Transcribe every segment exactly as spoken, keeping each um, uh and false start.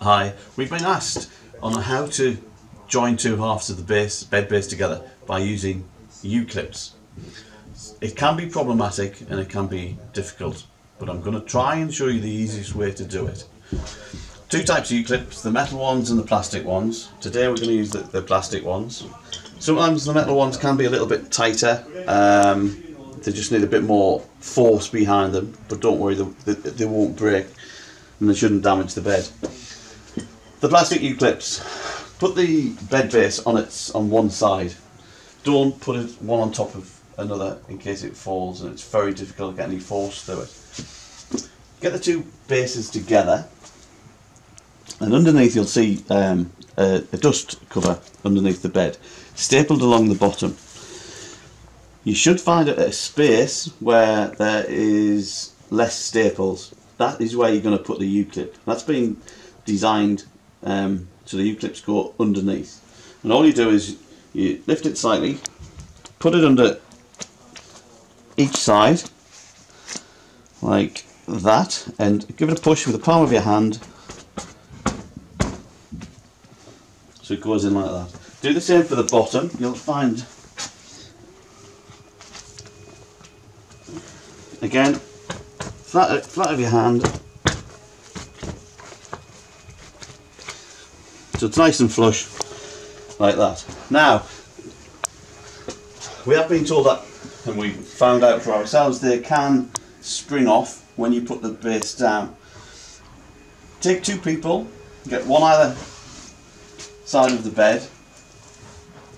Hi, we've been asked on how to join two halves of the base, bed base together by using U-clips. It can be problematic and it can be difficult, but I'm going to try and show you the easiest way to do it. Two types of U-clips, the metal ones and the plastic ones. Today we're going to use the, the plastic ones. Sometimes the metal ones can be a little bit tighter, um, they just need a bit more force behind them, but don't worry, they, they, they won't break and they shouldn't damage the bed. The plastic U-clips, put the bed base on its on one side. Don't put it one on top of another in case it falls, and it's very difficult to get any force through it. Get the two bases together, and underneath you'll see um, a, a dust cover underneath the bed, stapled along the bottom. You should find a space where there is less staples. That is where you're going to put the U-clip. That's been designed Um, so the U-clips go underneath, and all you do is you lift it slightly, put it under each side like that, and give it a push with the palm of your hand so it goes in like that. Do the same for the bottom. You'll find again flat, flat of your hand. So it's nice and flush like that. Now, we have been told that, and we found out for ourselves, they can spring off when you put the base down. Take two people, get one either side of the bed,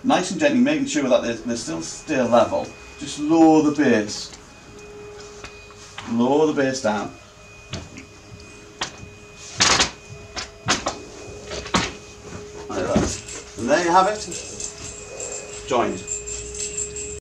nice and gently, making sure that they're, they're still still level. Just lower the base, lower the base down. And there you have it, joined.